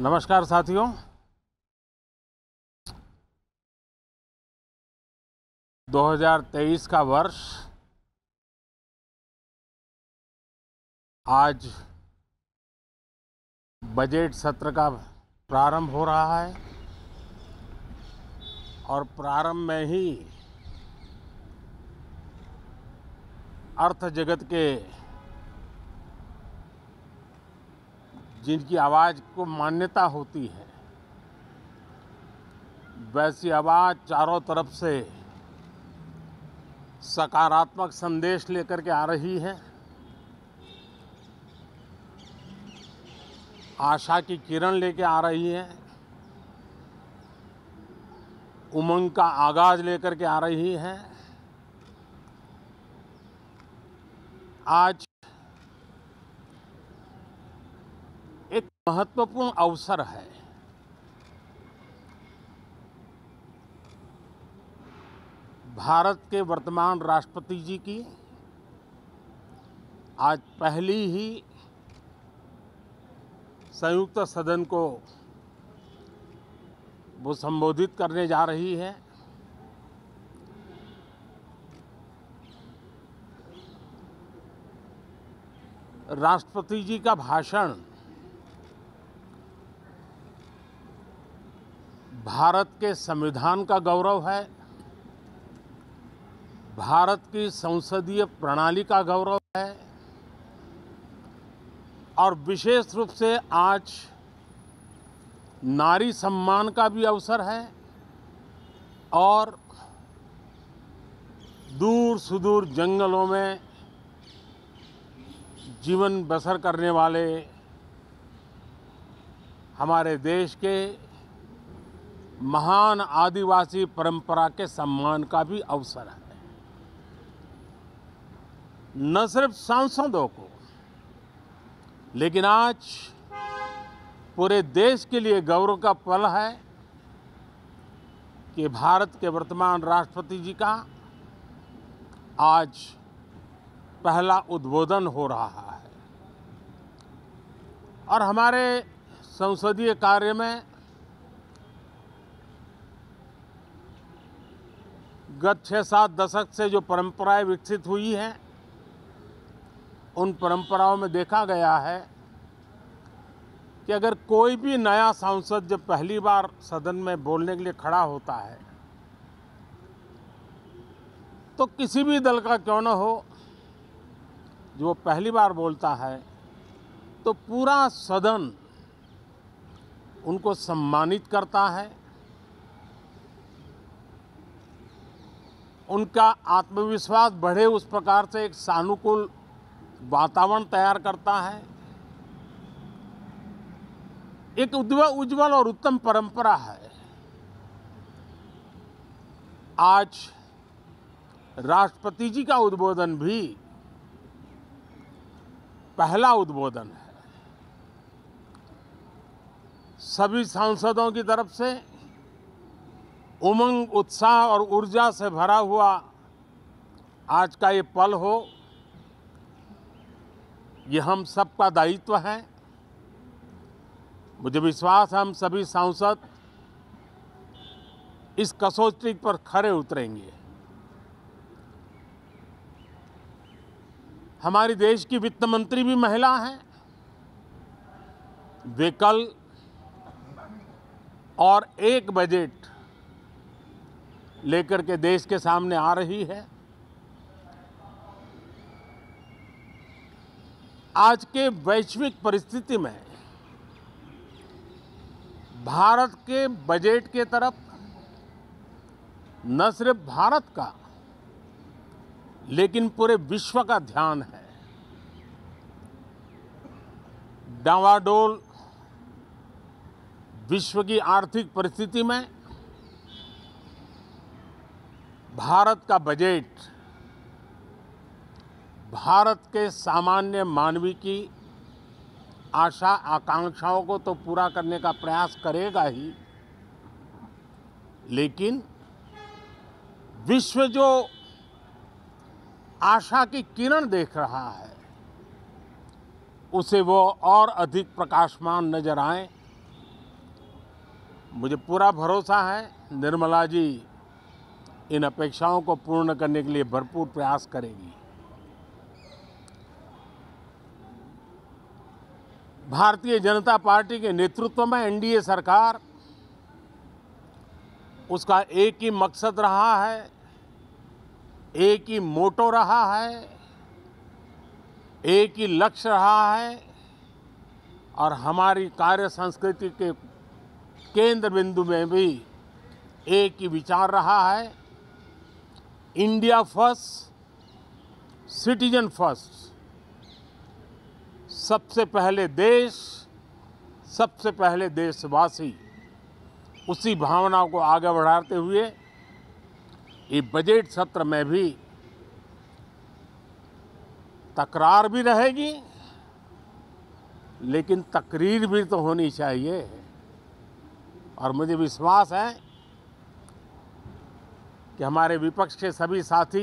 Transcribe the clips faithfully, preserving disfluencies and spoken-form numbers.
नमस्कार साथियों, दो हज़ार तेईस का वर्ष आज बजट सत्र का प्रारंभ हो रहा है और प्रारंभ में ही अर्थ जगत के जिनकी आवाज़ को मान्यता होती है वैसी आवाज़ चारों तरफ से सकारात्मक संदेश लेकर के आ रही है। आशा की किरण लेकर आ रही है, उमंग का आगाज़ लेकर के आ रही है। आज एक महत्वपूर्ण अवसर है। भारत के वर्तमान राष्ट्रपति जी की आज पहली ही संयुक्त सदन को वो संबोधित करने जा रही है। राष्ट्रपति जी का भाषण भारत के संविधान का गौरव है, भारत की संसदीय प्रणाली का गौरव है और विशेष रूप से आज नारी सम्मान का भी अवसर है और दूर सुदूर जंगलों में जीवन बसर करने वाले हमारे देश के महान आदिवासी परंपरा के सम्मान का भी अवसर है। न सिर्फ सांसदों को लेकिन आज पूरे देश के लिए गौरव का पल है कि भारत के वर्तमान राष्ट्रपति जी का आज पहला उद्बोधन हो रहा है और हमारे संसदीय कार्य में गत छः सात दशक से जो परंपराएं विकसित हुई हैं उन परंपराओं में देखा गया है कि अगर कोई भी नया सांसद जब पहली बार सदन में बोलने के लिए खड़ा होता है तो किसी भी दल का क्यों न हो, जो वो पहली बार बोलता है तो पूरा सदन उनको सम्मानित करता है, उनका आत्मविश्वास बढ़े उस प्रकार से एक सानुकूल वातावरण तैयार करता है। एक उज्ज्वल और उत्तम परंपरा है। आज राष्ट्रपति जी का उद्बोधन भी पहला उद्बोधन है। सभी सांसदों की तरफ से उमंग, उत्साह और ऊर्जा से भरा हुआ आज का ये पल हो, ये हम सबका दायित्व है। मुझे विश्वास है हम सभी सांसद इस कसौटी पर खरे उतरेंगे। हमारी देश की वित्त मंत्री भी महिला हैं। वे कल और एक बजट लेकर के देश के सामने आ रही है। आज के वैश्विक परिस्थिति में भारत के बजट के तरफ न सिर्फ भारत का लेकिन पूरे विश्व का ध्यान है। डावाडोल विश्व की आर्थिक परिस्थिति में भारत का बजट भारत के सामान्य मानवी की आशा आकांक्षाओं को तो पूरा करने का प्रयास करेगा ही, लेकिन विश्व जो आशा की किरण देख रहा है उसे वो और अधिक प्रकाशमान नजर आए, मुझे पूरा भरोसा है निर्मला जी इन अपेक्षाओं को पूर्ण करने के लिए भरपूर प्रयास करेगी। भारतीय जनता पार्टी के नेतृत्व में एनडीए सरकार, उसका एक ही मकसद रहा है, एक ही मोटो रहा है, एक ही लक्ष्य रहा है और हमारी कार्य संस्कृति के केंद्र बिंदु में भी एक ही विचार रहा है, इंडिया फर्स्ट, सिटीजन फर्स्ट, सबसे पहले देश, सबसे पहले देशवासी। उसी भावना को आगे बढ़ाते हुए ये बजट सत्र में भी तकरार भी रहेगी, लेकिन तकरीर भी तो होनी चाहिए। और मुझे विश्वास है कि हमारे विपक्ष के सभी साथी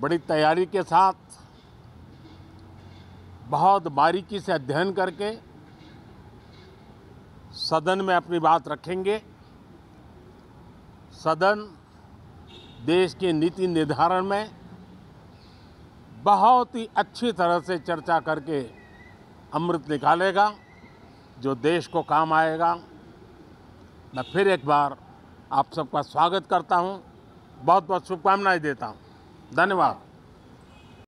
बड़ी तैयारी के साथ, बहुत बारीकी से अध्ययन करके सदन में अपनी बात रखेंगे। सदन देश के नीति निर्धारण में बहुत ही अच्छी तरह से चर्चा करके अमृत निकालेगा जो देश को काम आएगा। मैं फिर एक बार आप सबका स्वागत करता हूं, बहुत बहुत शुभकामनाएं देता हूं। धन्यवाद।